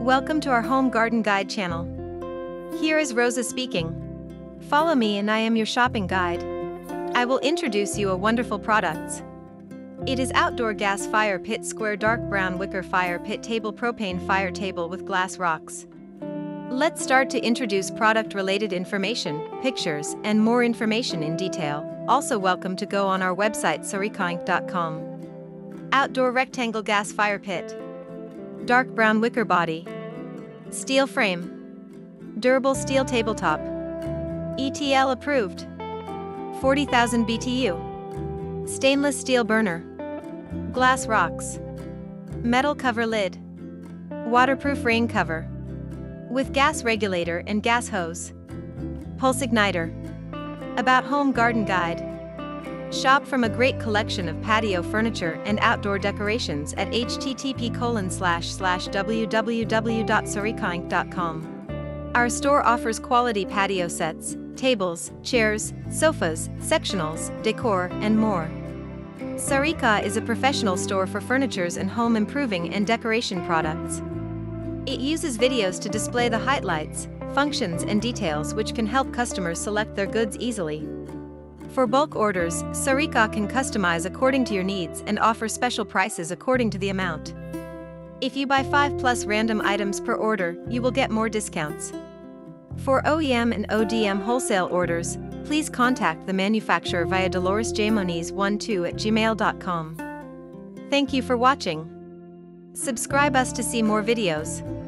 Welcome to our Home Garden Guide channel. Here is Rosa speaking. Follow me and I am your shopping guide. I will introduce you a wonderful products. It is outdoor gas fire pit, square dark brown wicker fire pit table, propane fire table with glass rocks. Let's start to introduce product related information, pictures and more information in detail. Also welcome to go on our website suriconk.com. Outdoor rectangle gas fire pit. Dark brown wicker body. Steel frame. Durable steel tabletop. ETL approved. 40,000 BTU. Stainless steel burner. Glass rocks. Metal cover lid. Waterproof rain cover. With gas regulator and gas hose. Pulse igniter. About Home Garden Guide. Shop from a great collection of patio furniture and outdoor decorations at http://www.suriconk.com. Our store offers quality patio sets, tables, chairs, sofas, sectionals, decor, and more. Sarika is a professional store for furnitures and home improving and decoration products. It uses videos to display the highlights, functions and details which can help customers select their goods easily. For bulk orders, Sarika can customize according to your needs and offer special prices according to the amount. If you buy 5+ random items per order, you will get more discounts. For OEM and ODM wholesale orders, please contact the manufacturer via DoloresJMoniz12@gmail.com. Thank you for watching. Subscribe us to see more videos.